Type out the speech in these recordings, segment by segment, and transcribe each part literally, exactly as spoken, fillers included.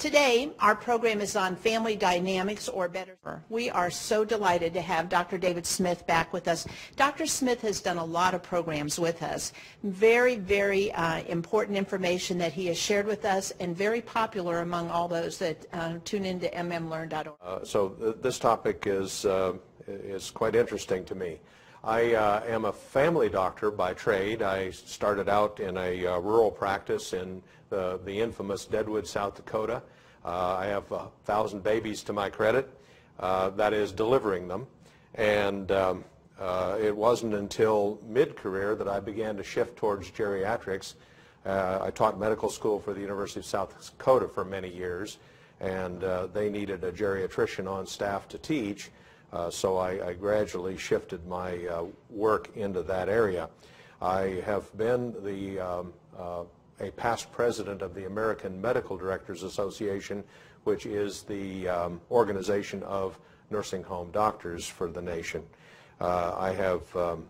Today, our program is on family dynamics, or better. We are so delighted to have Doctor David Smith back with us. Doctor Smith has done a lot of programs with us. Very, very uh, important information that he has shared with us, and very popular among all those that uh, tune into m m learn dot org. Uh, so th this topic is, uh, is quite interesting to me. I uh, am a family doctor by trade. I started out in a uh, rural practice in the, the infamous Deadwood, South Dakota. Uh, I have a thousand babies to my credit, uh, that is delivering them. And um, uh, it wasn't until mid-career that I began to shift towards geriatrics. Uh, I taught medical school for the University of South Dakota for many years, and uh, they needed a geriatrician on staff to teach. Uh, so I, I gradually shifted my uh, work into that area. I have been the, um, uh, a past president of the American Medical Directors Association, which is the um, organization of nursing home doctors for the nation. Uh, I have um,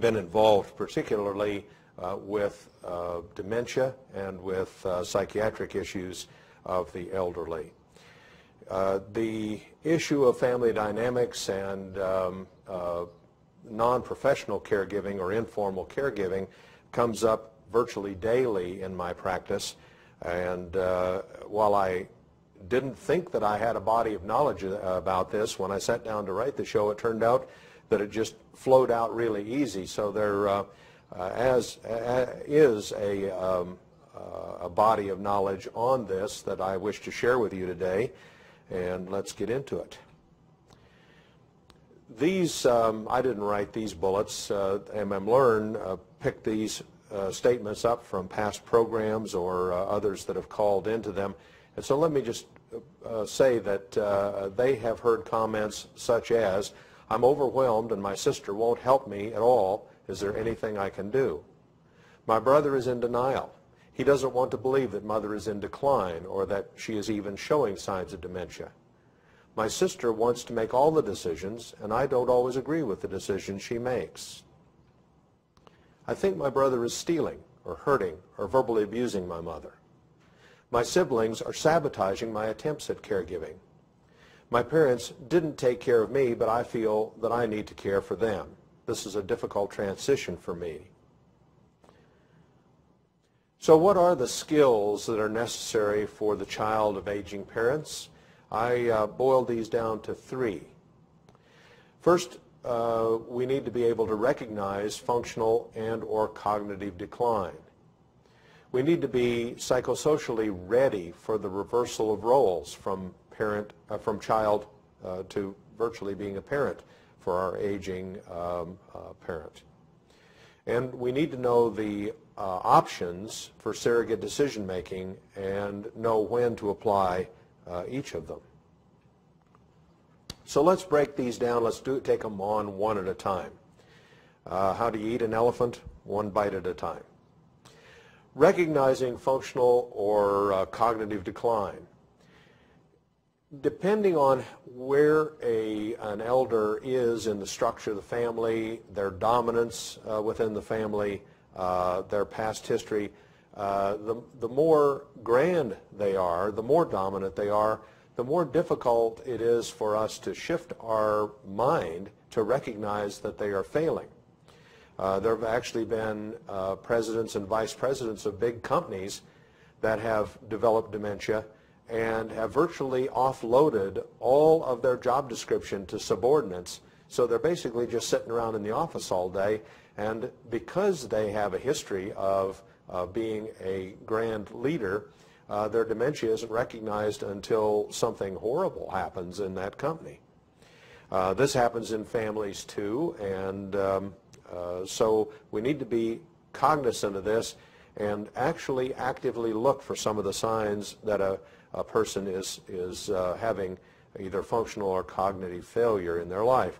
been involved particularly uh, with uh, dementia and with uh, psychiatric issues of the elderly. Uh, the issue of family dynamics and um, uh, non-professional caregiving or informal caregiving comes up virtually daily in my practice, and uh, while I didn't think that I had a body of knowledge about this, when I sat down to write the show, it turned out that it just flowed out really easy. So there uh, uh, as, uh, is a, um, uh, a body of knowledge on this that I wish to share with you today. And let's get into it. These, um, I didn't write these bullets. Uh, M M Learn uh, picked these uh, statements up from past programs or uh, others that have called into them. And so let me just uh, say that uh, they have heard comments such as, I'm overwhelmed and my sister won't help me at all. Is there anything I can do? My brother is in denial. He doesn't want to believe that mother is in decline or that she is even showing signs of dementia. My sister wants to make all the decisions, and I don't always agree with the decisions she makes. I think my brother is stealing or hurting or verbally abusing my mother. My siblings are sabotaging my attempts at caregiving. My parents didn't take care of me, but I feel that I need to care for them. This is a difficult transition for me. So what are the skills that are necessary for the child of aging parents? I uh, boiled these down to three. First, uh, we need to be able to recognize functional and or cognitive decline. We need to be psychosocially ready for the reversal of roles from parent, uh, from child uh, to virtually being a parent for our aging um, uh, parent. And we need to know the uh, options for surrogate decision making and know when to apply uh, each of them. So let's break these down. Let's do take them on one at a time. Uh, how do you eat an elephant? One bite at a time. Recognizing functional or uh, cognitive decline. Depending on where a, an elder is in the structure of the family, their dominance uh, within the family, uh, their past history, uh, the, the more grand they are, the more dominant they are, the more difficult it is for us to shift our mind to recognize that they are failing. Uh, there have actually been uh, presidents and vice presidents of big companies that have developed dementia and have virtually offloaded all of their job description to subordinates. So they're basically just sitting around in the office all day, and because they have a history of uh, being a grand leader, uh, their dementia isn't recognized until something horrible happens in that company. Uh, this happens in families too, and um, uh, so we need to be cognizant of this and actually actively look for some of the signs that a a person is, is uh, having either functional or cognitive failure in their life.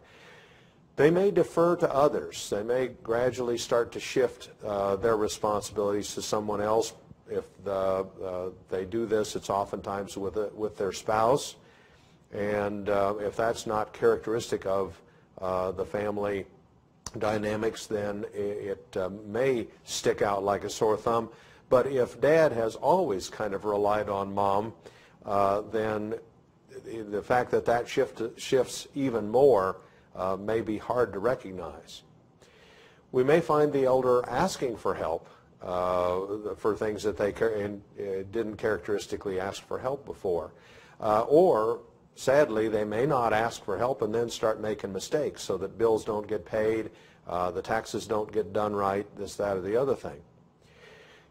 They may defer to others. They may gradually start to shift uh, their responsibilities to someone else. If the, uh, they do this, it's oftentimes with, a, with their spouse. And uh, if that's not characteristic of uh, the family dynamics, then it, it uh, may stick out like a sore thumb. But if dad has always kind of relied on mom, uh, then the fact that that shift, shifts even more uh, may be hard to recognize. We may find the elder asking for help uh, for things that they car- and, uh, didn't characteristically ask for help before. Uh, or, sadly, they may not ask for help and then start making mistakes so that bills don't get paid, uh, the taxes don't get done right, this, that, or the other thing.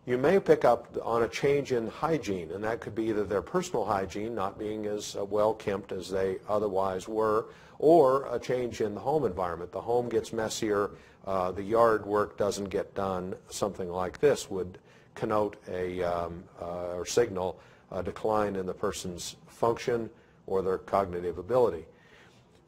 You may pick up on a change in hygiene, and that could be either their personal hygiene not being as well-kempt as they otherwise were, or a change in the home environment. The home gets messier, uh, the yard work doesn't get done. Something like this would connote a, um, uh, or signal a decline in the person's function or their cognitive ability.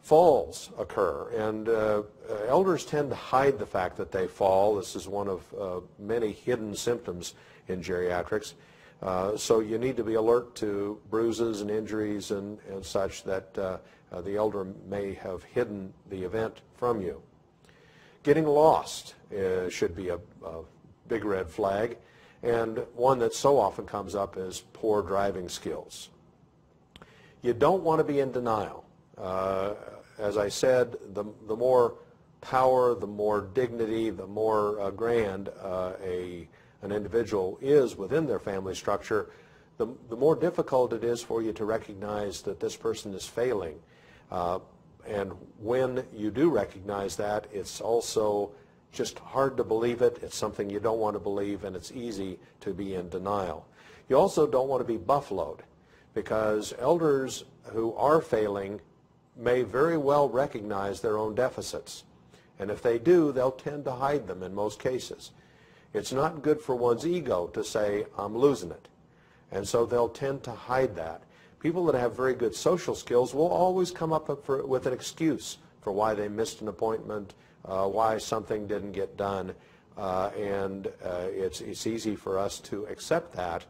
Falls occur, and uh, elders tend to hide the fact that they fall. This is one of uh, many hidden symptoms in geriatrics. Uh, so you need to be alert to bruises and injuries and, and such that uh, uh, the elder may have hidden the event from you. Getting lost uh, should be a, a big red flag, and one that so often comes up is poor driving skills. You don't want to be in denial. Uh, as I said, the, the more power, the more dignity, the more uh, grand uh, a, an individual is within their family structure, the, the more difficult it is for you to recognize that this person is failing. Uh, and when you do recognize that, it's also just hard to believe it. It's something you don't want to believe, and it's easy to be in denial. You also don't want to be buffaloed, because elders who are failing may very well recognize their own deficits. And if they do, they'll tend to hide them in most cases. It's not good for one's ego to say, I'm losing it. And so they'll tend to hide that. People that have very good social skills will always come up for, with an excuse for why they missed an appointment, uh, why something didn't get done. Uh, and uh, it's, it's easy for us to accept that.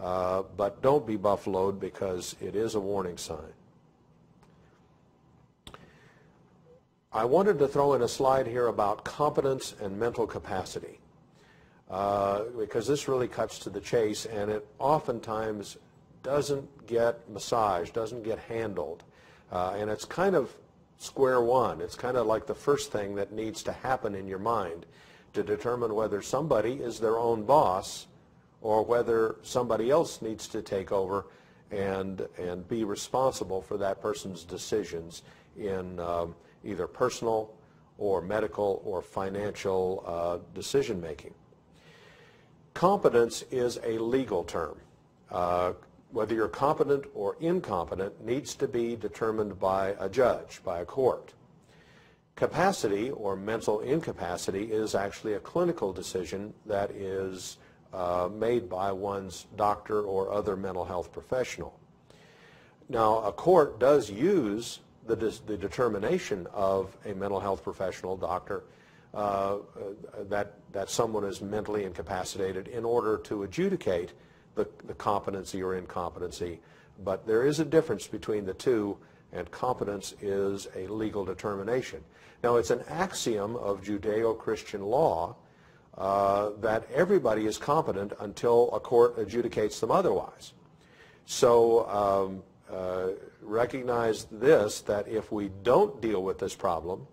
Uh, but don't be buffaloed, because it is a warning sign. I wanted to throw in a slide here about competence and mental capacity, uh, because this really cuts to the chase, and it oftentimes doesn't get massaged, doesn't get handled. Uh, and it's kind of square one. It's kind of like the first thing that needs to happen in your mind to determine whether somebody is their own boss or whether somebody else needs to take over and, and be responsible for that person's decisions in um, either personal or medical or financial uh, decision making. Competence is a legal term. Uh, whether you're competent or incompetent needs to be determined by a judge, by a court. Capacity or mental incapacity is actually a clinical decision that is Uh, made by one's doctor or other mental health professional. Now, a court does use the, the determination of a mental health professional doctor uh, that, that someone is mentally incapacitated in order to adjudicate the, the competency or incompetency, but there is a difference between the two, and competence is a legal determination. Now, it's an axiom of Judeo-Christian law Uh, that everybody is competent until a court adjudicates them otherwise. So um, uh, recognize this, that if we don't deal with this problem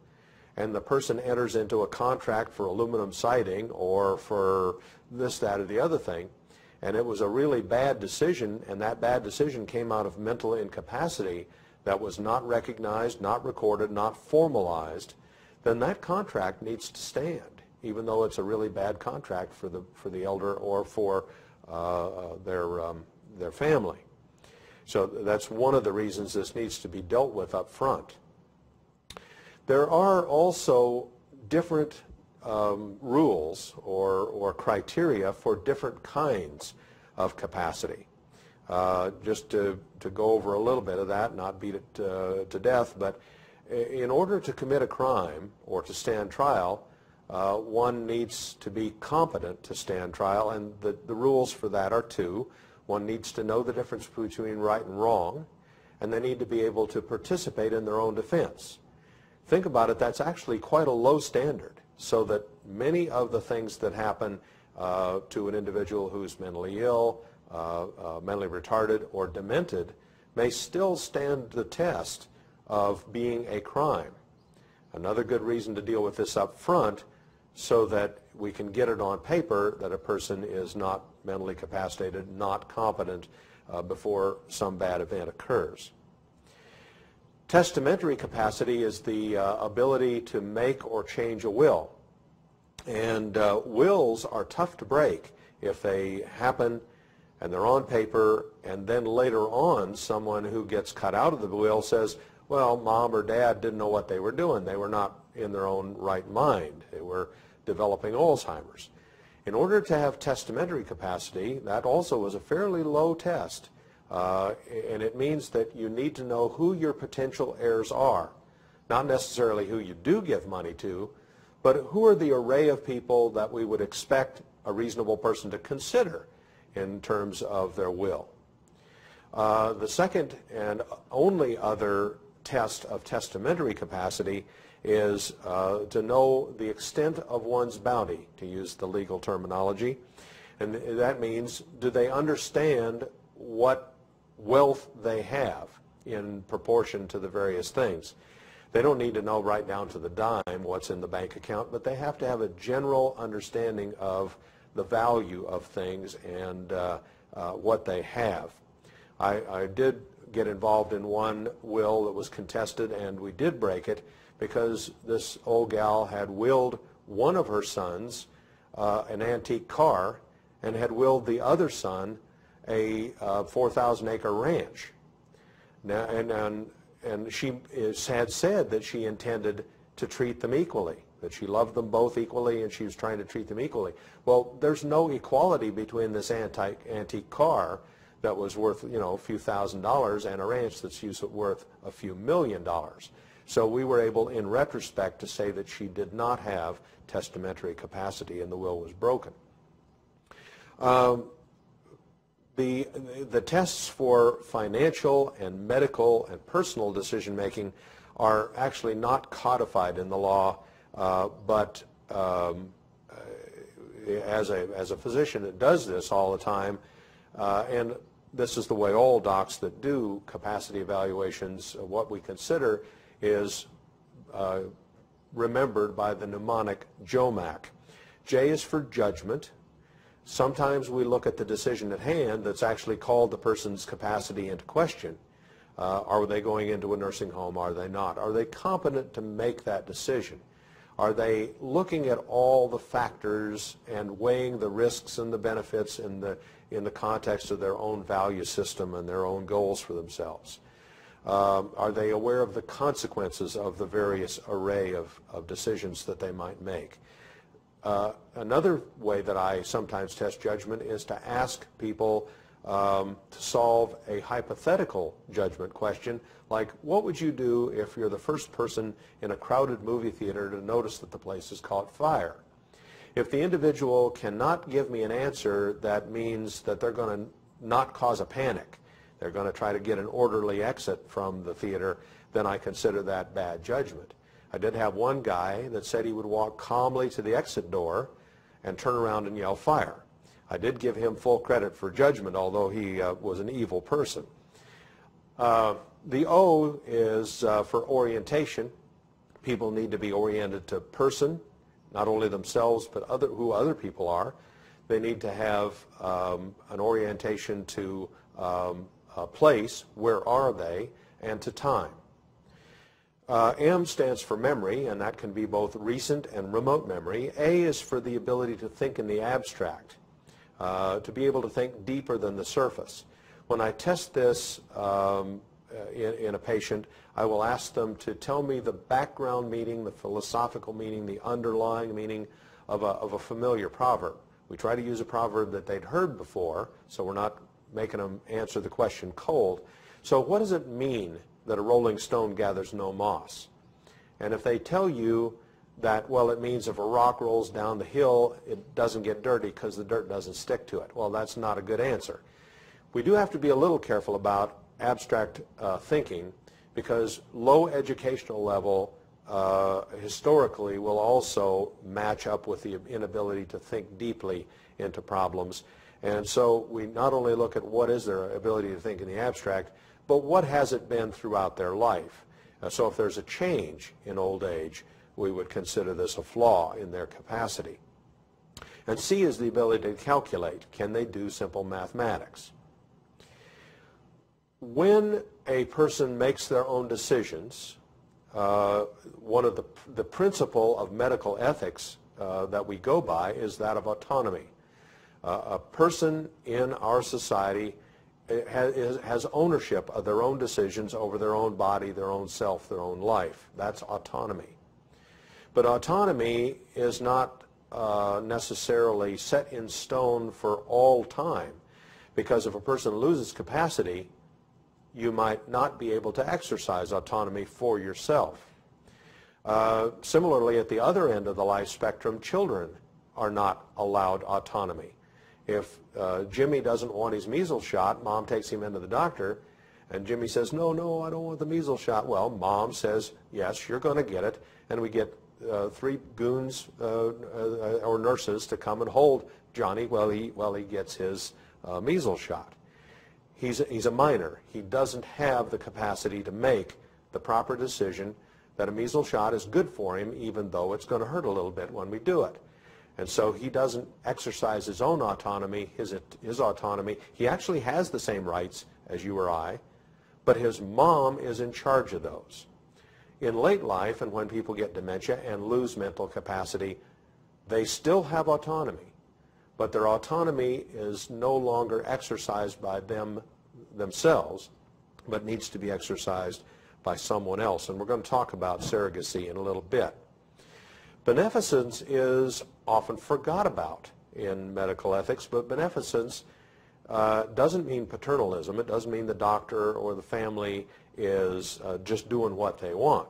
and the person enters into a contract for aluminum siding or for this, that, or the other thing, and it was a really bad decision, and that bad decision came out of mental incapacity that was not recognized, not recorded, not formalized, then that contract needs to stand, even though it's a really bad contract for the, for the elder or for uh, their, um, their family. So that's one of the reasons this needs to be dealt with up front. There are also different um, rules or, or criteria for different kinds of capacity. Uh, just to, to go over a little bit of that, not beat it uh, to death, but in order to commit a crime or to stand trial, Uh, one needs to be competent to stand trial, and the, the rules for that are two. One needs to know the difference between right and wrong, and they need to be able to participate in their own defense. Think about it, that's actually quite a low standard, so that many of the things that happen uh, to an individual who's mentally ill, uh, uh, mentally retarded or demented may still stand the test of being a crime. Another good reason to deal with this up front so that we can get it on paper that a person is not mentally capacitated, not competent uh, before some bad event occurs. Testamentary capacity is the uh, ability to make or change a will. And uh, wills are tough to break if they happen and they're on paper, and then later on someone who gets cut out of the will says, well, mom or dad didn't know what they were doing. They were not in their own right mind. They were developing Alzheimer's. In order to have testamentary capacity, that also was a fairly low test. Uh, and it means that you need to know who your potential heirs are. Not necessarily who you do give money to, but who are the array of people that we would expect a reasonable person to consider in terms of their will. Uh, the second and only other test of testamentary capacity is uh, to know the extent of one's bounty, to use the legal terminology. And that means, do they understand what wealth they have in proportion to the various things? They don't need to know right down to the dime what's in the bank account, but they have to have a general understanding of the value of things and uh, uh, what they have. I, I did get involved in one will that was contested, and we did break it because this old gal had willed one of her sons uh, an antique car and had willed the other son a uh, four thousand acre ranch. Now, and, and, and she is, had said that she intended to treat them equally, that she loved them both equally and she was trying to treat them equally. Well, there's no equality between this antique, antique car that was worth, you know, a few thousand dollars and a ranch that's worth a few million dollars. So we were able, in retrospect, to say that she did not have testamentary capacity and the will was broken. Um, the, the tests for financial and medical and personal decision-making are actually not codified in the law, uh, but um, as a, as a physician that does this all the time, uh, and this is the way all docs that do capacity evaluations, what we consider is uh, remembered by the mnemonic J O M A C. J is for judgment. Sometimes we look at the decision at hand that's actually called the person's capacity into question. Uh, are they going into a nursing home? Are they not? Are they competent to make that decision? Are they looking at all the factors and weighing the risks and the benefits in the, in the context of their own value system and their own goals for themselves? Um, are they aware of the consequences of the various array of, of decisions that they might make? Uh, another way that I sometimes test judgment is to ask people um, to solve a hypothetical judgment question, like what would you do if you're the first person in a crowded movie theater to notice that the place has caught fire? If the individual cannot give me an answer, that means that they're going to not cause a panic. They're going to try to get an orderly exit from the theater, then I consider that bad judgment. I did have one guy that said he would walk calmly to the exit door and turn around and yell fire. I did give him full credit for judgment, although he uh, was an evil person. Uh, the O is uh, for orientation. People need to be oriented to person, not only themselves, but other, who other people are. They need to have um, an orientation to um, a place, where are they, and to time. Uh, M stands for memory, and that can be both recent and remote memory. A is for the ability to think in the abstract, uh, to be able to think deeper than the surface. When I test this um, in, in a patient, I will ask them to tell me the background meaning, the philosophical meaning, the underlying meaning of a, of a familiar proverb. We try to use a proverb that they'd heard before, so we're not making them answer the question cold. So what does it mean that a rolling stone gathers no moss? And if they tell you that, well, it means if a rock rolls down the hill, it doesn't get dirty because the dirt doesn't stick to it. Well, that's not a good answer. We do have to be a little careful about abstract uh, thinking, because low educational level uh, historically will also match up with the inability to think deeply into problems. And so we not only look at what is their ability to think in the abstract, but what has it been throughout their life. Uh, so if there's a change in old age, we would consider this a flaw in their capacity. And C is the ability to calculate. Can they do simple mathematics? When a person makes their own decisions, uh, one of the, the principle of medical ethics uh, that we go by is that of autonomy. Uh, a person in our society has, has ownership of their own decisions over their own body, their own self, their own life. That's autonomy. But autonomy is not uh, necessarily set in stone for all time, because if a person loses capacity, you might not be able to exercise autonomy for yourself. Uh, similarly, at the other end of the life spectrum, children are not allowed autonomy. If uh, Jimmy doesn't want his measles shot, Mom takes him into the doctor, and Jimmy says, no, no, I don't want the measles shot. Well, Mom says, yes, you're going to get it, and we get uh, three goons uh, uh, or nurses to come and hold Johnny while he, while he gets his uh, measles shot. He's a, he's a minor. He doesn't have the capacity to make the proper decision that a measles shot is good for him, even though it's going to hurt a little bit when we do it. And so he doesn't exercise his own autonomy, his, his autonomy. He actually has the same rights as you or I, but his mom is in charge of those. In late life, and when people get dementia and lose mental capacity, they still have autonomy, but their autonomy is no longer exercised by them themselves, but needs to be exercised by someone else. And we're going to talk about surrogacy in a little bit. Beneficence is often forgot about in medical ethics, but beneficence uh, doesn't mean paternalism. It doesn't mean the doctor or the family is uh, just doing what they want.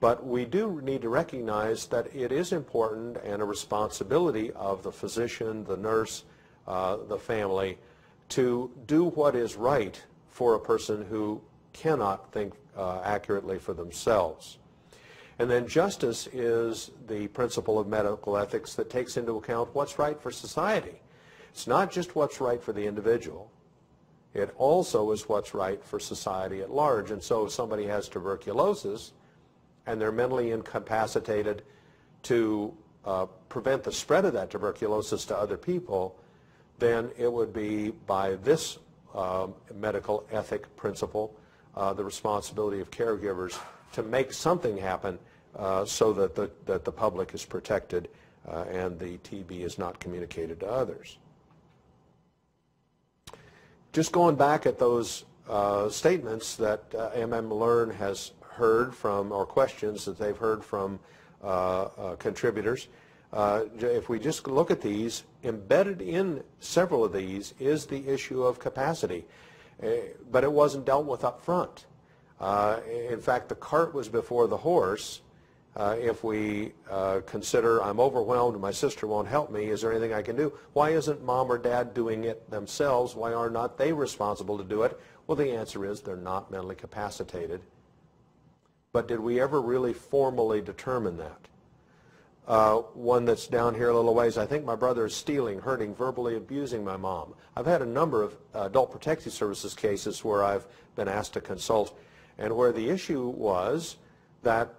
But we do need to recognize that it is important and a responsibility of the physician, the nurse, uh, the family to do what is right for a person who cannot think uh, accurately for themselves. And then justice is the principle of medical ethics that takes into account what's right for society. It's not just what's right for the individual. It also is what's right for society at large. And so if somebody has tuberculosis, and they're mentally incapacitated to uh, prevent the spread of that tuberculosis to other people, then it would be by this uh, medical ethic principle, uh, the responsibility of caregivers to make something happen uh, so that the, that the public is protected uh, and the T B is not communicated to others. Just going back at those uh, statements that uh, M M learn has heard from, or questions that they've heard from uh, uh, contributors. Uh, if we just look at these, embedded in several of these is the issue of capacity, uh, but it wasn't dealt with up front. Uh, in fact, the cart was before the horse. Uh, if we uh, consider I'm overwhelmed, my sister won't help me, is there anything I can do? Why isn't Mom or Dad doing it themselves? Why are not they responsible to do it? Well, the answer is they're not mentally capacitated. But did we ever really formally determine that? Uh, one that's down here a little ways, I think my brother is stealing, hurting, verbally abusing my mom. I've had a number of adult protective services cases where I've been asked to consult, and where the issue was that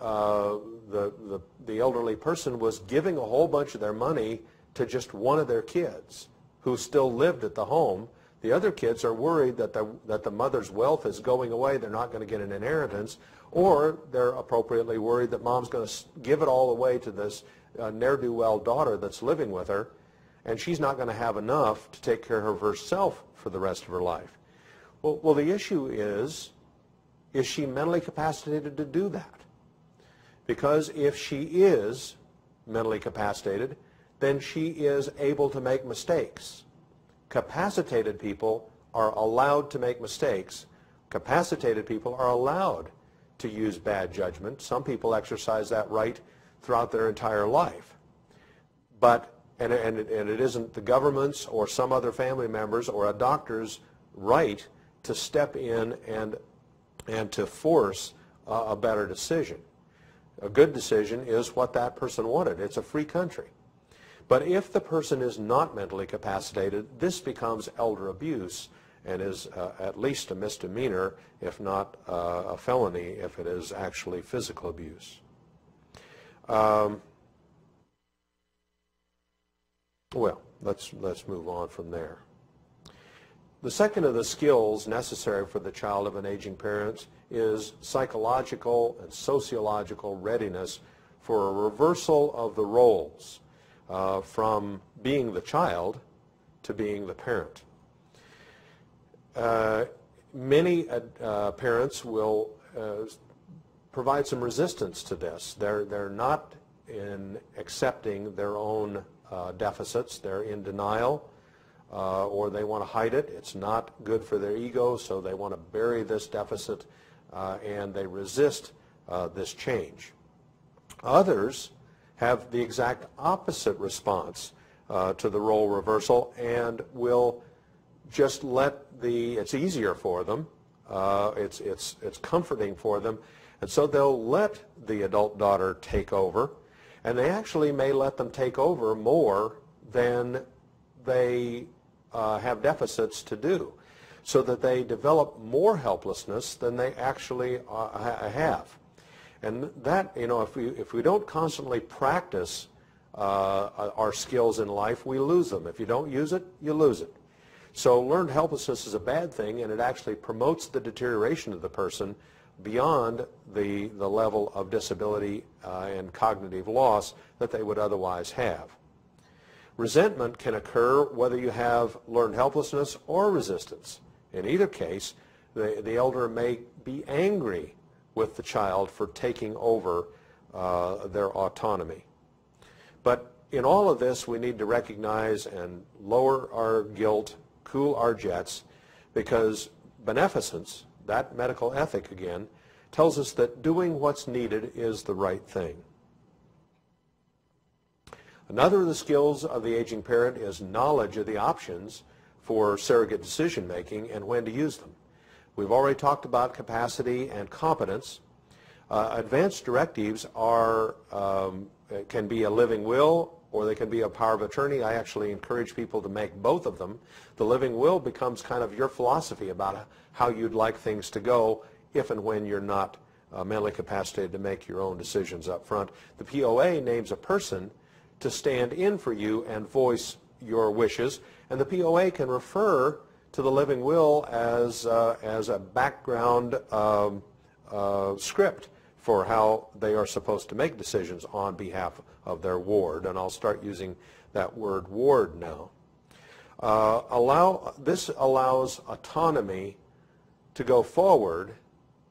uh, the, the, the elderly person was giving a whole bunch of their money to just one of their kids who still lived at the home. The other kids are worried that the, that the mother's wealth is going away, they're not going to get an inheritance, or they're appropriately worried that Mom's going to give it all away to this uh, ne'er-do-well daughter that's living with her, and she's not going to have enough to take care of herself for the rest of her life. Well, well, the issue is, is she mentally capacitated to do that? Because if she is mentally capacitated, then she is able to make mistakes. Capacitated people are allowed to make mistakes. Capacitated people are allowed to use bad judgment. Some people exercise that right throughout their entire life. But, and, and, and it isn't the government's or some other family member's or a doctor's right to step in and, and to force uh, a better decision. A good decision is what that person wanted. It's a free country. But if the person is not mentally capacitated, this becomes elder abuse and is uh, at least a misdemeanor, if not uh, a felony, if it is actually physical abuse. Um, well, let's, let's move on from there. The second of the skills necessary for the child of an aging parent is psychological and sociological readiness for a reversal of the roles uh, from being the child to being the parent. Uh, many uh, parents will uh, provide some resistance to this. They're, they're not in accepting their own uh, deficits. They're in denial, uh, or they want to hide it. It's not good for their ego, so they want to bury this deficit, uh, and they resist uh, this change. Others have the exact opposite response uh, to the role reversal and will just let the, it's easier for them, uh, it's, it's, it's comforting for them, and so they'll let the adult daughter take over, and they actually may let them take over more than they uh, have deficits to do, so that they develop more helplessness than they actually uh, ha have. And that, you know, if we, if we don't constantly practice uh, our skills in life, we lose them. If you don't use it, you lose it. So learned helplessness is a bad thing, and it actually promotes the deterioration of the person beyond the, the level of disability uh, and cognitive loss that they would otherwise have. Resentment can occur whether you have learned helplessness or resistance. In either case, the, the elder may be angry with the child for taking over uh, their autonomy. But in all of this, we need to recognize and lower our guilt, cool our jets, because beneficence, that medical ethic again, tells us that doing what's needed is the right thing. Another of the skills of the aging parent is knowledge of the options for surrogate decision making and when to use them. We've already talked about capacity and competence. Uh, advanced directives are, um, can be a living will, or they can be a power of attorney. I actually encourage people to make both of them. The living will becomes kind of your philosophy about how you'd like things to go if and when you're not uh, mentally capacitated to make your own decisions up front. The P O A names a person to stand in for you and voice your wishes, and the P O A can refer to the living will as, uh, as a background um, uh, script for how they are supposed to make decisions on behalf of their ward, and I'll start using that word ward now. Uh, allow, this allows autonomy to go forward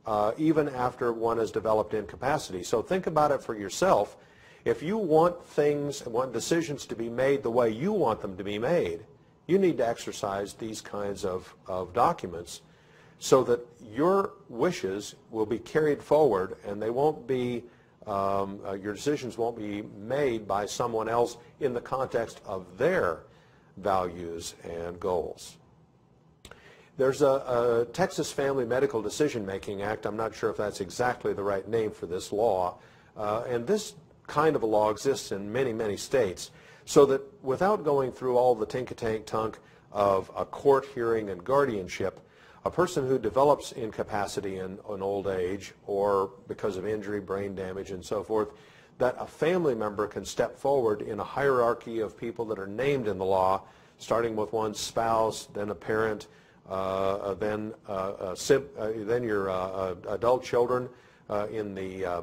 uh, even after one has developed incapacity. So think about it for yourself. If you want things, want decisions to be made the way you want them to be made, you need to exercise these kinds of, of documents so that your wishes will be carried forward, and they won't be, um, uh, your decisions won't be made by someone else in the context of their values and goals. There's a, a Texas Family Medical Decision-Making Act. I'm not sure if that's exactly the right name for this law, uh, and this kind of a law exists in many, many states, so that without going through all the tink-a-tank-tunk of a court hearing and guardianship, a person who develops incapacity in an old age or because of injury, brain damage, and so forth, that a family member can step forward in a hierarchy of people that are named in the law, starting with one's spouse, then a parent, uh, then uh, a sib uh, then your uh, adult children uh, in the uh,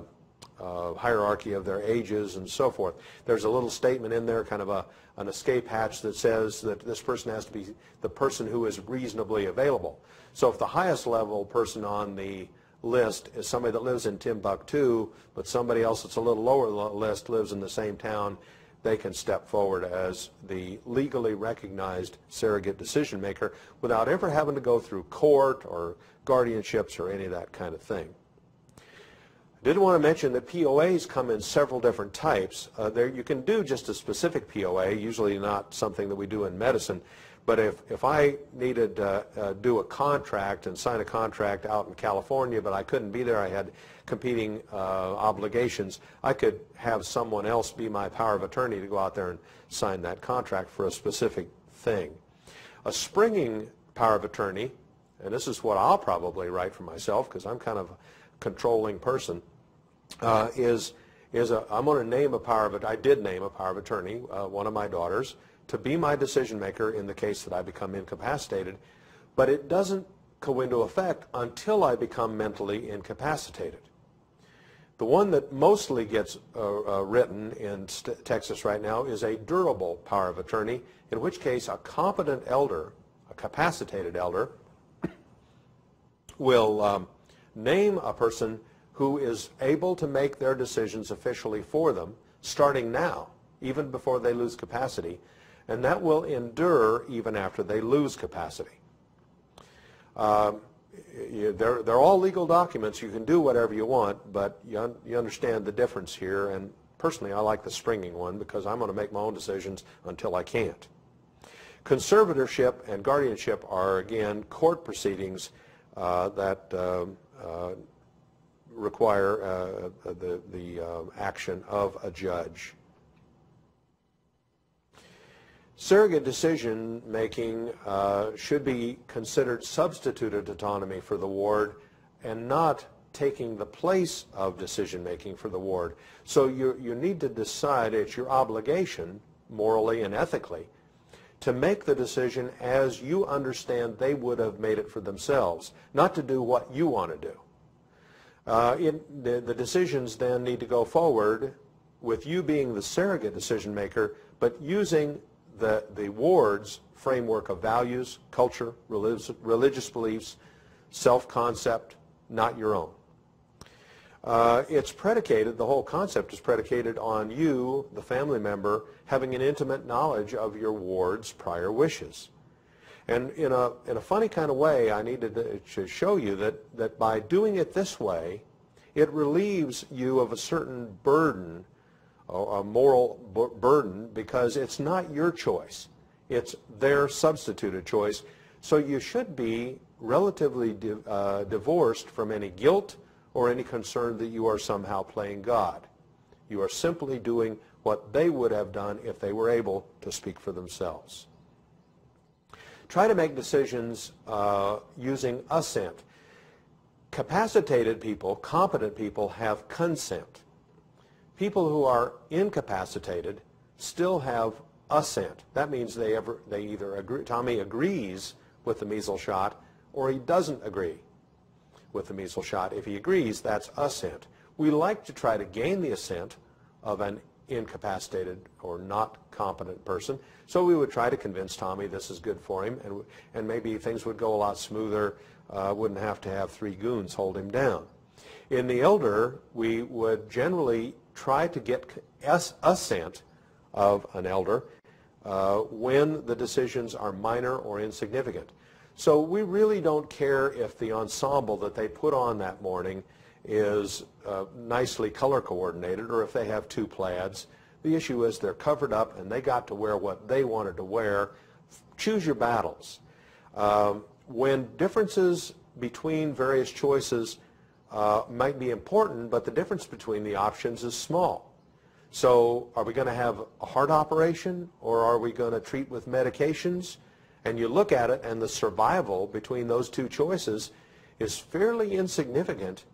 uh, hierarchy of their ages, and so forth. There's a little statement in there, kind of a, an escape hatch, that says that this person has to be the person who is reasonably available. So if the highest level person on the list is somebody that lives in Timbuktu, but somebody else that's a little lower list lives in the same town, they can step forward as the legally recognized surrogate decision maker without ever having to go through court or guardianships or any of that kind of thing. I did want to mention that P O As come in several different types. Uh, there, you can do just a specific P O A, usually not something that we do in medicine. But if, if I needed to uh, uh, do a contract and sign a contract out in California, but I couldn't be there, I had competing uh, obligations, I could have someone else be my power of attorney to go out there and sign that contract for a specific thing. A springing power of attorney, and this is what I'll probably write for myself because I'm kind of a controlling person, uh, is, is a, I'm going to name a power of, I did name a power of attorney, uh, one of my daughters, to be my decision maker in the case that I become incapacitated, but it doesn't go into effect until I become mentally incapacitated. The one that mostly gets uh, uh, written in Texas right now is a durable power of attorney, in which case a competent elder, a capacitated elder, will um, name a person who is able to make their decisions officially for them, starting now, even before they lose capacity, and that will endure even after they lose capacity. Uh, you, they're, they're all legal documents. You can do whatever you want, but you, un you understand the difference here, and personally I like the springing one because I'm going to make my own decisions until I can't. Conservatorship and guardianship are, again, court proceedings uh, that uh, uh, require uh, the, the uh, action of a judge. Surrogate decision-making uh, should be considered substituted autonomy for the ward and not taking the place of decision-making for the ward. So you, you need to decide, it's your obligation, morally and ethically, to make the decision as you understand they would have made it for themselves, not to do what you want to do. Uh, it, the, the decisions then need to go forward with you being the surrogate decision-maker, but using The, the ward's framework of values, culture, religious, religious beliefs, self-concept, not your own. Uh, it's predicated, the whole concept is predicated on you, the family member, having an intimate knowledge of your ward's prior wishes. And in a, in a funny kind of way, I needed to, to show you that, that by doing it this way, it relieves you of a certain burden, a moral burden, because it's not your choice. It's their substituted choice. So you should be relatively di uh, divorced from any guilt or any concern that you are somehow playing God. You are simply doing what they would have done if they were able to speak for themselves. Try to make decisions uh, using assent. Capacitated people, competent people, have consent. People who are incapacitated still have assent. That means they, ever, they either agree, Tommy agrees with the measles shot, or he doesn't agree with the measles shot. If he agrees, that's assent. We like to try to gain the assent of an incapacitated or not competent person, so we would try to convince Tommy this is good for him, and, and maybe things would go a lot smoother, uh, wouldn't have to have three goons hold him down. In the elder, we would generally try to get assent of an elder uh, when the decisions are minor or insignificant. So we really don't care if the ensemble that they put on that morning is uh, nicely color coordinated or if they have two plaids. The issue is they're covered up and they got to wear what they wanted to wear. Choose your battles. Um, when differences between various choices Uh, might be important, but the difference between the options is small. So are we going to have a heart operation, or are we going to treat with medications? And you look at it, and the survival between those two choices is fairly insignificant.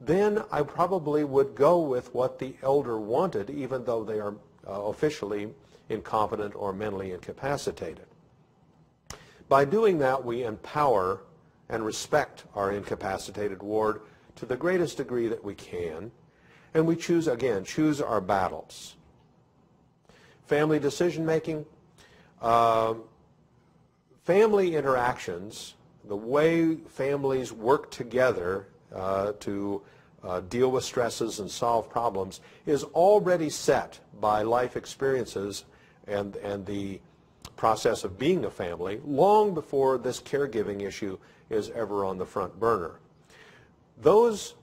Then I probably would go with what the elder wanted, even though they are uh, officially incompetent or mentally incapacitated. By doing that, we empower and respect our incapacitated ward to the greatest degree that we can, and we choose, again, choose our battles. Family decision-making, uh, family interactions, the way families work together uh, to uh, deal with stresses and solve problems is already set by life experiences and, and the process of being a family long before this caregiving issue is ever on the front burner. Those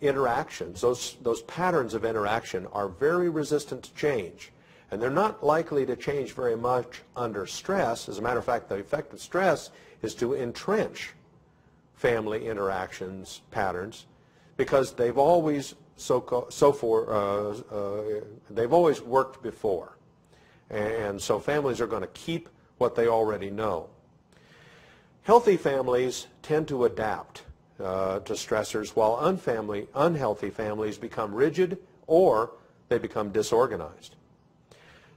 interactions, those, those patterns of interaction are very resistant to change. and they're not likely to change very much under stress. As a matter of fact, the effect of stress is to entrench family interactions patterns, because they've always so so for uh, uh, they've always worked before, and so families are going to keep what they already know. Healthy families tend to adapt uh, to stressors, while unfamily, unhealthy families become rigid or they become disorganized.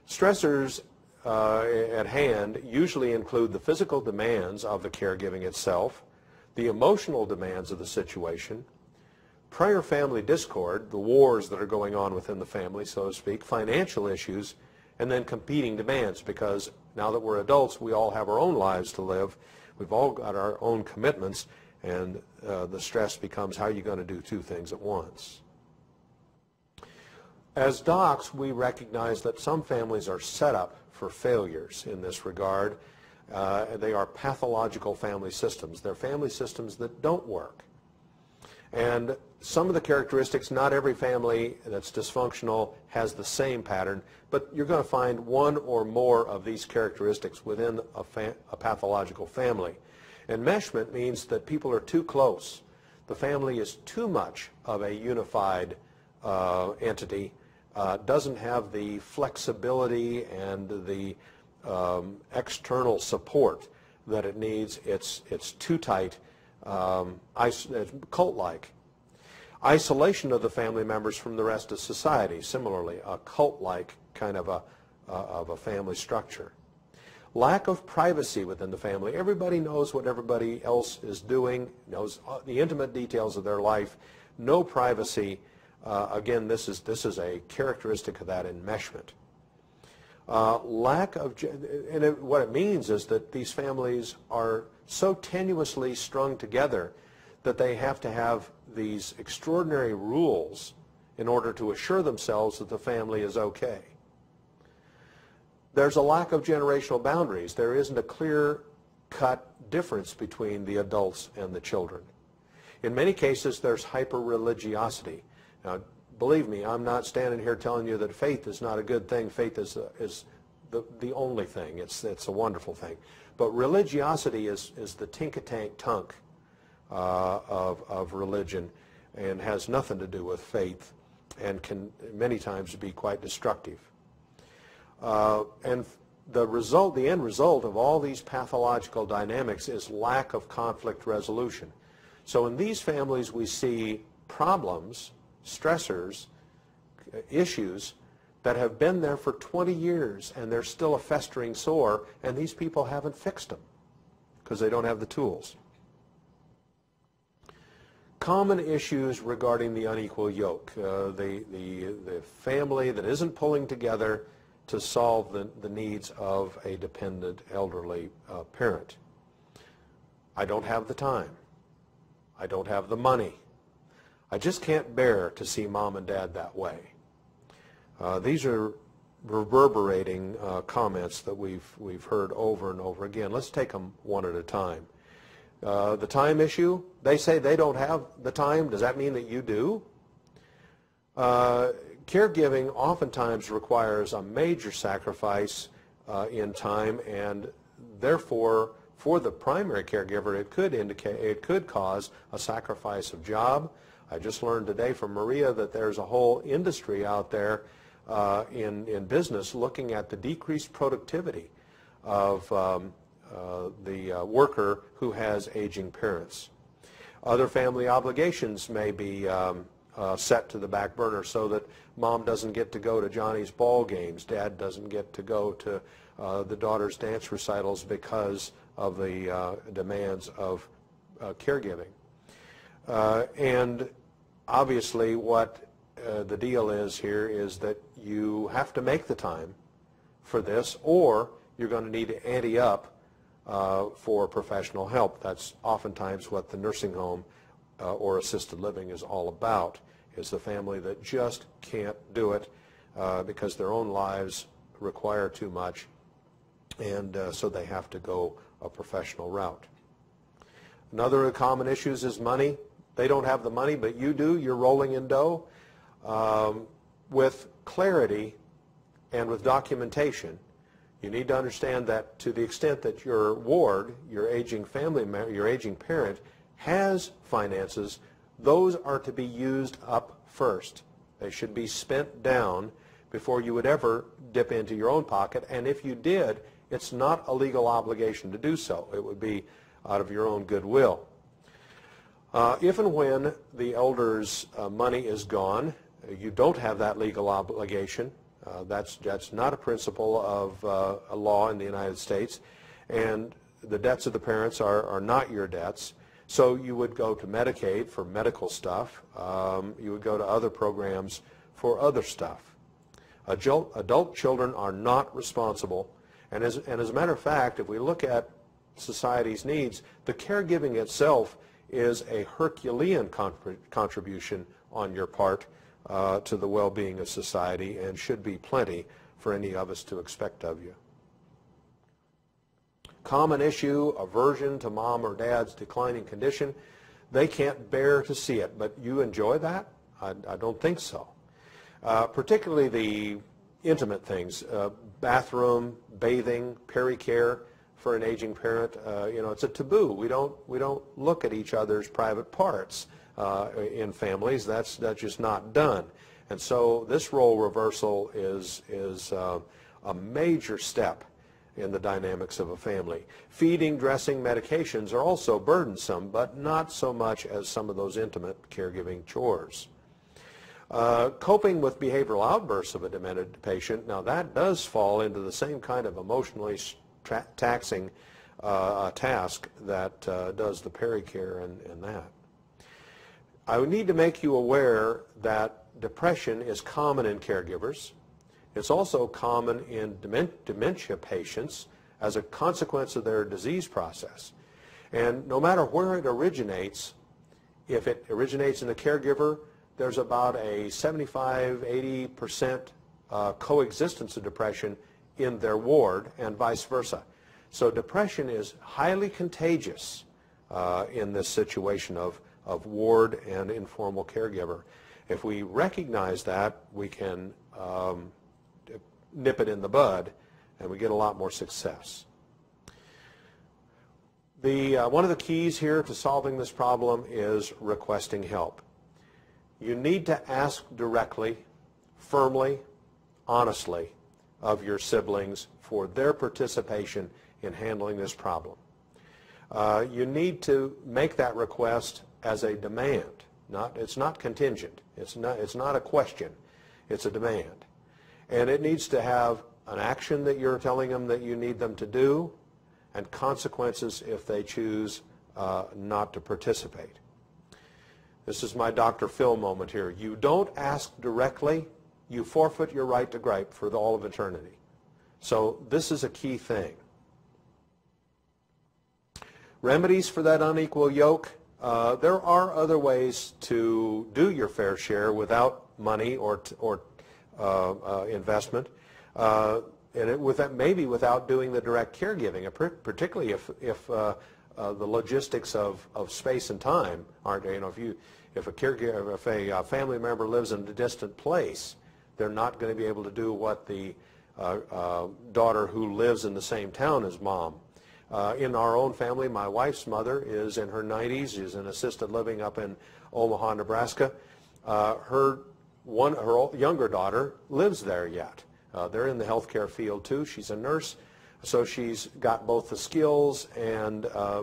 Stressors uh, at hand usually include the physical demands of the caregiving itself, the emotional demands of the situation, prior family discord, the wars that are going on within the family, so to speak, financial issues, and then competing demands, because now that we're adults, we all have our own lives to live. We've all got our own commitments, and uh, the stress becomes, how are you going to do two things at once? As docs, we recognize that some families are set up for failures in this regard. Uh, they are pathological family systems. They're family systems that don't work. And some of the characteristics, not every family that's dysfunctional has the same pattern, but you're going to find one or more of these characteristics within a, fa a pathological family. Enmeshment means that people are too close. The family is too much of a unified uh, entity, uh, doesn't have the flexibility and the um, external support that it needs. It's, it's too tight. Um, cult-like. Isolation of the family members from the rest of society, similarly a cult-like kind of a, uh, of a family structure. Lack of privacy within the family. Everybody knows what everybody else is doing, knows the intimate details of their life. No privacy. Uh, again, this is, this is a characteristic of that enmeshment. Uh, lack of, and it, what it means is that these families are so tenuously strung together that they have to have these extraordinary rules in order to assure themselves that the family is okay. There's a lack of generational boundaries. There isn't a clear-cut difference between the adults and the children. In many cases, there's hyper-religiosity. Now, believe me, I'm not standing here telling you that faith is not a good thing. Faith is, uh, is the, the only thing. It's, it's a wonderful thing. But religiosity is, is the tink-a-tank-tunk uh, of, of religion, and has nothing to do with faith, and can many times be quite destructive. Uh, and the result, the end result of all these pathological dynamics is lack of conflict resolution. So in these families, we see problems, stressors, issues that have been there for twenty years, and they're still a festering sore, and these people haven't fixed them because they don't have the tools. Common issues regarding the unequal yoke, uh, the, the, the family that isn't pulling together to solve the, the needs of a dependent elderly uh, parent. I don't have the time. I don't have the money. I just can't bear to see mom and dad that way. Uh, these are reverberating uh, comments that we've, we've heard over and over again. Let's take them one at a time. Uh, the time issue, they say they don't have the time. Does that mean that you do? Uh, caregiving oftentimes requires a major sacrifice uh, in time, and therefore for the primary caregiver it could indicate, it could cause a sacrifice of job. I just learned today from Maria that there's a whole industry out there uh, in, in business looking at the decreased productivity of um, uh, the uh, worker who has aging parents. Other family obligations may be um, uh, set to the back burner, so that mom doesn't get to go to Johnny's ball games, dad doesn't get to go to uh, the daughter's dance recitals because of the uh, demands of uh, caregiving. Uh, and obviously what uh, the deal is here is that you have to make the time for this, or you're going to need to ante up uh, for professional help. That's oftentimes what the nursing home uh, or assisted living is all about, is the family that just can't do it uh, because their own lives require too much, and uh, so they have to go a professional route. Another of the common issues is money. They don't have the money, but you do. You're rolling in dough. Um, with clarity, and with documentation. You need to understand that to the extent that your ward, your aging family member, your aging parent has finances, those are to be used up first. They should be spent down before you would ever dip into your own pocket. And if you did, it's not a legal obligation to do so. It would be out of your own goodwill. Uh, if and when the elder's uh, money is gone, you don't have that legal obligation. Uh, that's, that's not a principle of uh, a law in the United States, and the debts of the parents are, are not your debts. So you would go to Medicaid for medical stuff. Um, you would go to other programs for other stuff. Adult, adult children are not responsible, and as, and as a matter of fact, if we look at society's needs, the caregiving itself is a Herculean contribution on your part uh, to the well-being of society, and should be plenty for any of us to expect of you. Common issue, aversion to mom or dad's declining condition. They can't bear to see it, but you enjoy that? I, I don't think so. Uh, particularly the intimate things, uh, bathroom, bathing, pericare. For an aging parent, uh, you know, it's a taboo. We don't we don't look at each other's private parts uh, in families. That's that's just not done. And so this role reversal is is uh, a major step in the dynamics of a family. Feeding, dressing, medications are also burdensome, but not so much as some of those intimate caregiving chores. Uh, coping with behavioral outbursts of a demented patient. Now that does fall into the same kind of emotionally taxing uh, task that uh, does the pericare and, and that. I would need to make you aware that depression is common in caregivers. It's also common in dementia patients as a consequence of their disease process. And no matter where it originates, if it originates in the caregiver, there's about a seventy-five, eighty percent uh, coexistence of depression in their ward, and vice versa. So depression is highly contagious uh, in this situation of, of ward and informal caregiver. If we recognize that, we can um, nip it in the bud, and we get a lot more success. The, uh, one of the keys here to solving this problem is requesting help. You need to ask directly, firmly, honestly, of your siblings for their participation in handling this problem. Uh, you need to make that request as a demand. Not, it's not contingent. It's not, it's not a question. It's a demand. And it needs to have an action that you're telling them that you need them to do, and consequences if they choose uh, not to participate. This is my Doctor Phil moment here. You don't ask directly, you forfeit your right to gripe for all of eternity. So this is a key thing. Remedies for that unequal yoke. Uh, there are other ways to do your fair share without money or, or uh, uh, investment, uh, and it, with that, maybe without doing the direct caregiving, particularly if, if uh, uh, the logistics of, of space and time aren't, you know, if, you, if, a, caregiver, if a uh, family member lives in a distant place, they're not going to be able to do what the uh, uh, daughter who lives in the same town as mom. Uh, in our own family, my wife's mother is in her nineties, is in assisted living up in Omaha, Nebraska. Uh, her, one, her younger daughter lives there yet. Uh, they're in the healthcare field too. She's a nurse, so she's got both the skills and uh,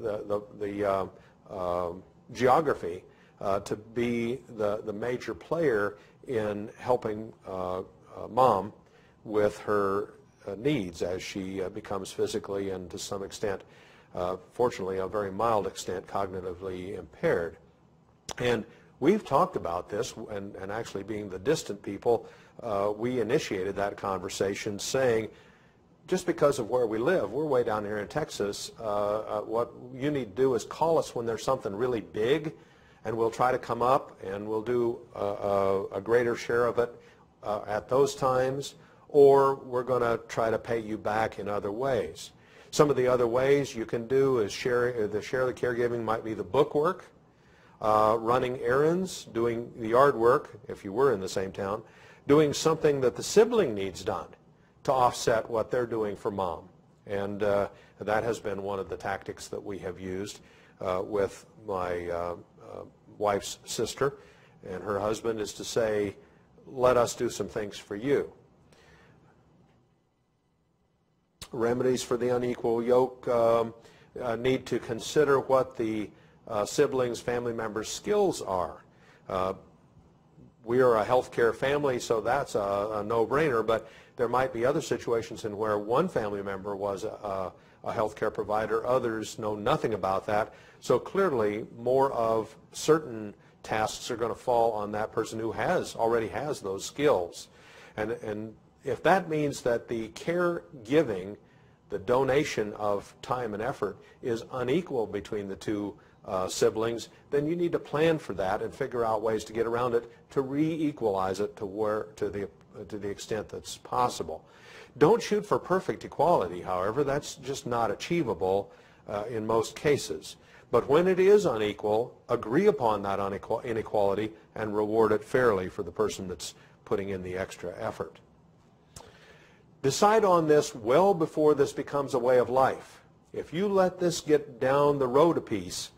the, the, the uh, uh, geography uh, to be the, the major player in helping uh, uh, mom with her uh, needs as she uh, becomes physically and to some extent, uh, fortunately a very mild extent, cognitively impaired. And we've talked about this, and, and actually being the distant people, uh, we initiated that conversation saying, just because of where we live, we're way down here in Texas, uh, uh, what you need to do is call us when there's something really big, and we'll try to come up and we'll do a, a, a greater share of it uh, at those times, or we're going to try to pay you back in other ways. Some of the other ways you can do is share the share of the caregiving might be the book work, uh, running errands, doing the yard work if you were in the same town, doing something that the sibling needs done to offset what they're doing for mom. And uh, that has been one of the tactics that we have used uh, with my uh, uh, wife's sister and her husband, is to say, let us do some things for you. Remedies for the unequal yoke um, uh, need to consider what the uh, siblings, family members' skills are. Uh, we are a healthcare family, so that's a, a no-brainer, but there might be other situations in where one family member was a, a healthcare provider, others know nothing about that. So clearly, more of certain tasks are going to fall on that person who has already has those skills. And, and if that means that the caregiving, the donation of time and effort, is unequal between the two uh, siblings, then you need to plan for that and figure out ways to get around it to re-equalize it to where to the to the extent that's possible. Don't shoot for perfect equality, however. That's just not achievable uh, in most cases. But when it is unequal, agree upon that inequality and reward it fairly for the person that's putting in the extra effort. Decide on this well before this becomes a way of life. If you let this get down the road a piece,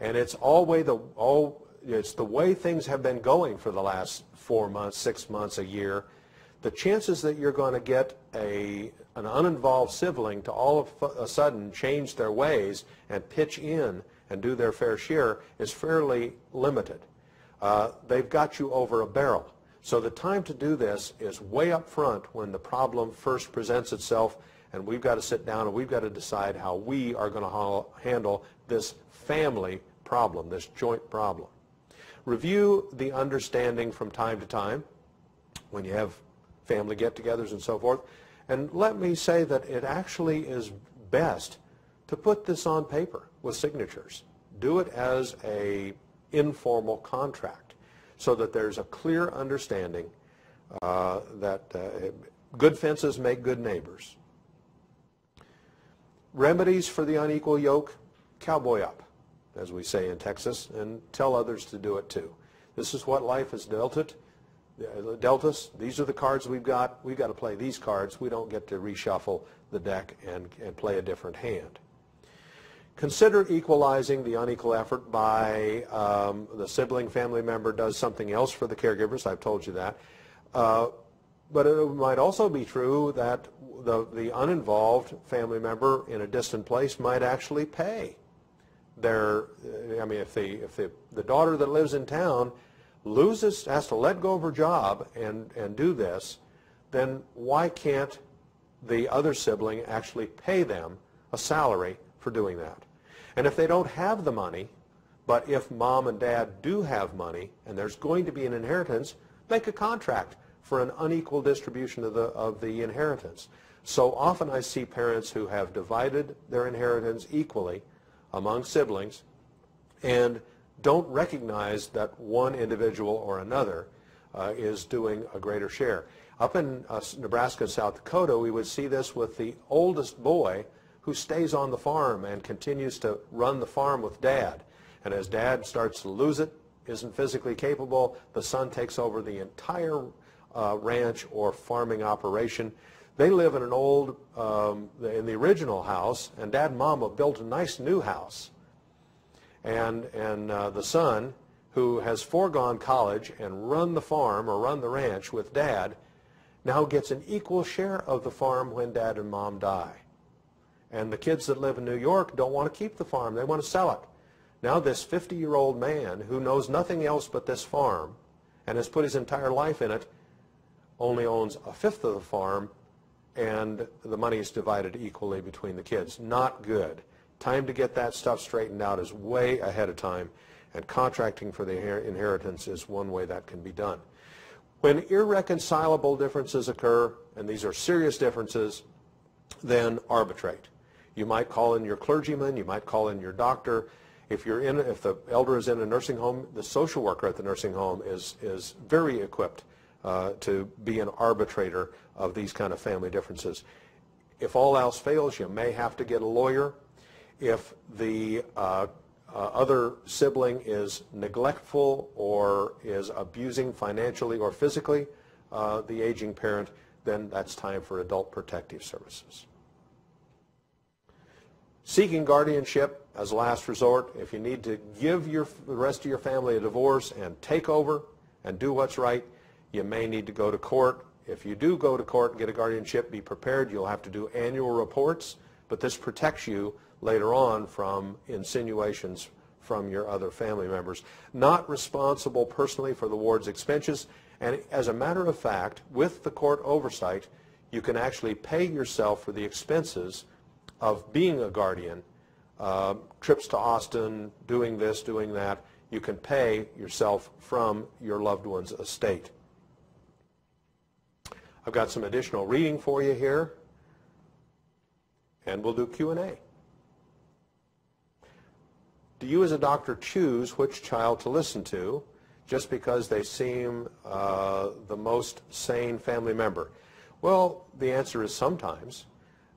and it's always the all it's the way things have been going for the last four months, six months, a year, the chances that you're going to get a, an uninvolved sibling to all of a sudden change their ways and pitch in and do their fair share is fairly limited. Uh, they've got you over a barrel. So the time to do this is way up front when the problem first presents itself, and we've got to sit down and we've got to decide how we are going to handle this family problem, this joint problem. Review the understanding from time to time when you have family get-togethers and so forth. And let me say that it actually is best to put this on paper with signatures. Do it as an informal contract so that there's a clear understanding uh, that uh, good fences make good neighbors. Remedies for the unequal yoke: cowboy up, as we say in Texas, and tell others to do it too. This is what life has dealt it, dealt us. These are the cards we've got. We've got to play these cards. We don't get to reshuffle the deck and, and play a different hand. Consider equalizing the unequal effort by um, the sibling family member does something else for the caregivers. I've told you that. Uh, but it might also be true that the, the uninvolved family member in a distant place might actually pay. Their, I mean, if, the, if the, the daughter that lives in town loses, has to let go of her job and, and do this, then why can't the other sibling actually pay them a salary for doing that? And if they don't have the money, but if mom and dad do have money and there's going to be an inheritance, make a contract for an unequal distribution of the, of the inheritance. So often I see parents who have divided their inheritance equally among siblings and don't recognize that one individual or another uh, is doing a greater share. Up in uh, Nebraska and South Dakota, we would see this with the oldest boy who stays on the farm and continues to run the farm with dad. And as dad starts to lose it, isn't physically capable, the son takes over the entire uh, ranch or farming operation. They live in an old, um, in the original house, and dad and mama built a nice new house. And, and uh, the son, who has foregone college and run the farm or run the ranch with dad, now gets an equal share of the farm when dad and mom die. And the kids that live in New York don't want to keep the farm. They want to sell it. Now this fifty-year-old man who knows nothing else but this farm and has put his entire life in it only owns a fifth of the farm, and the money is divided equally between the kids. Not good. Time to get that stuff straightened out is way ahead of time, and contracting for the inheritance is one way that can be done. When irreconcilable differences occur, and these are serious differences, then arbitrate. You might call in your clergyman, you might call in your doctor. If you're in, if the elder is in a nursing home, the social worker at the nursing home is, is very equipped Uh, to be an arbitrator of these kind of family differences. If all else fails, you may have to get a lawyer. If the uh, uh, other sibling is neglectful or is abusing financially or physically, uh, the aging parent, then that's time for adult protective services. Seeking guardianship as a last resort. If you need to give your, the rest of your family a divorce and take over and do what's right, you may need to go to court. If you do go to court and get a guardianship, be prepared. You'll have to do annual reports, but this protects you later on from insinuations from your other family members. Not responsible personally for the ward's expenses, and as a matter of fact, with the court oversight, you can actually pay yourself for the expenses of being a guardian, uh, trips to Austin, doing this, doing that. You can pay yourself from your loved one's estate. I've got some additional reading for you here, and we'll do Q and A. Do you as a doctor choose which child to listen to just because they seem uh, the most sane family member? Well, the answer is sometimes.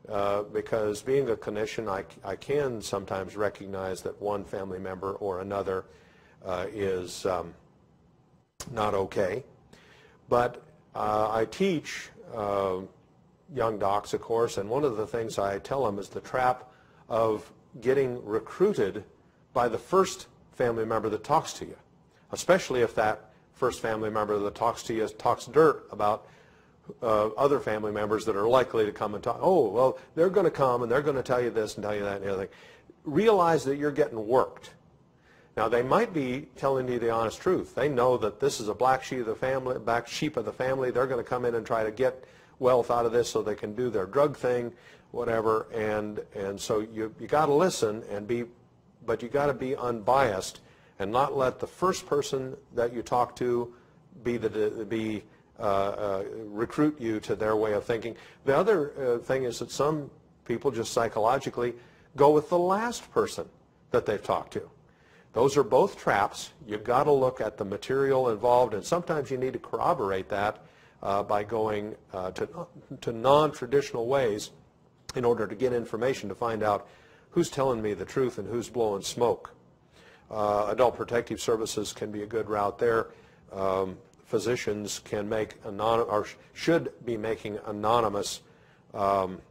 Uh, because being a clinician, I, I can sometimes recognize that one family member or another uh, is um, not okay. But uh, I teach uh, young docs, of course, and one of the things I tell them is the trap of getting recruited by the first family member that talks to you, especially if that first family member that talks to you talks dirt about Uh, other family members that are likely to come and talk. Oh, well, they're going to come and they're going to tell you this and tell you that and the other thing. Realize that you're getting worked. Now, they might be telling you the honest truth. They know that this is a black sheep of the family. Black sheep of the family. They're going to come in and try to get wealth out of this so they can do their drug thing, whatever. And and so you you got to listen and be, but you got to be unbiased and not let the first person that you talk to be the be. Uh, uh, recruit you to their way of thinking. The other uh, thing is that some people just psychologically go with the last person that they've talked to. Those are both traps. You've got to look at the material involved, and sometimes you need to corroborate that uh, by going uh, to, to non-traditional ways in order to get information to find out who's telling me the truth and who's blowing smoke. Uh, adult protective services can be a good route there. Um, Physicians can make anon or should be making anonymous um,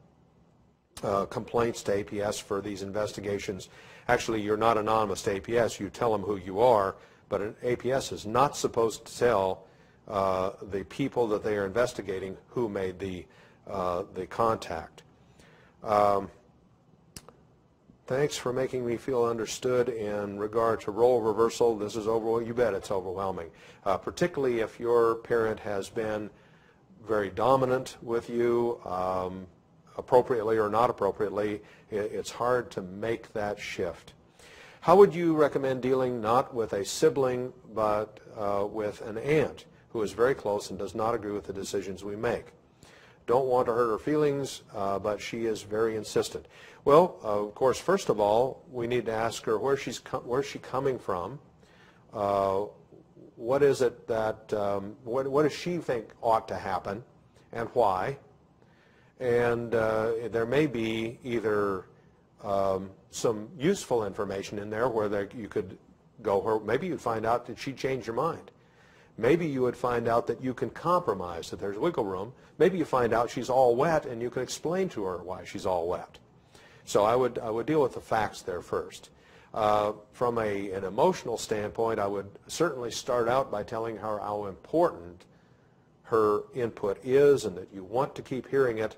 uh, complaints to A P S for these investigations. Actually, you're not anonymous to A P S. You tell them who you are, but an A P S is not supposed to tell uh, the people that they are investigating who made the uh, the contact. Um, thanks for making me feel understood in regard to role reversal. This is overwhelming. You bet it's overwhelming, uh, particularly if your parent has been very dominant with you, um, appropriately or not appropriately. It's hard to make that shift. How would you recommend dealing not with a sibling but uh, with an aunt who is very close and does not agree with the decisions we make? Don't want to hurt her feelings, uh, but she is very insistent. Well, uh, of course, first of all, we need to ask her where she's where she coming from. Uh, what is it that um, what what does she think ought to happen, and why? And uh, there may be either um, some useful information in there where there, you could go her. Maybe you'd find out that she changed her mind. Maybe you would find out that you can compromise, that there's wiggle room. Maybe you find out she's all wet and you can explain to her why she's all wet. So I would, I would deal with the facts there first. Uh, from a, an emotional standpoint, I would certainly start out by telling her how important her input is and that you want to keep hearing it,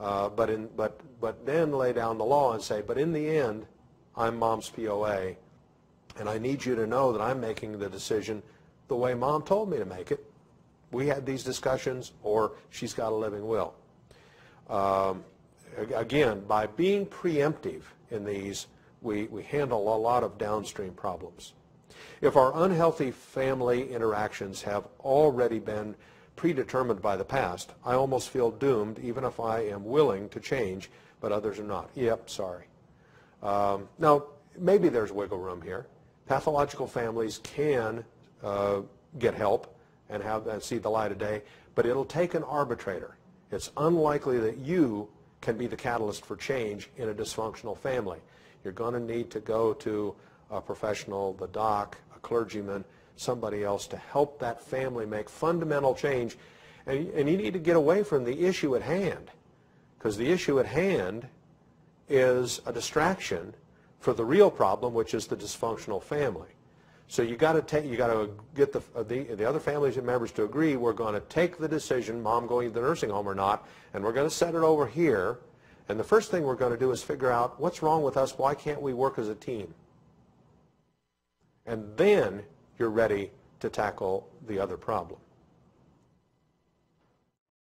uh, but, in, but, but then lay down the law and say, but in the end, I'm Mom's P O A, and I need you to know that I'm making the decision the way Mom told me to make it. We had these discussions, or she's got a living will. Um, again, by being preemptive in these, we, we handle a lot of downstream problems. If our unhealthy family interactions have already been predetermined by the past, I almost feel doomed even if I am willing to change, but others are not. Yep, sorry. Um, now, maybe there's wiggle room here. Pathological families can Uh, get help and have and see the light of day, but it'll take an arbitrator. It's unlikely that you can be the catalyst for change in a dysfunctional family. You're going to need to go to a professional, the doc, a clergyman, somebody else to help that family make fundamental change. And, and you need to get away from the issue at hand, because the issue at hand is a distraction for the real problem, which is the dysfunctional family. So you got to take, you got to get the, the the other families and members to agree. We're going to take the decision, mom going to the nursing home or not, and we're going to set it over here. And the first thing we're going to do is figure out what's wrong with us. Why can't we work as a team? And then you're ready to tackle the other problem.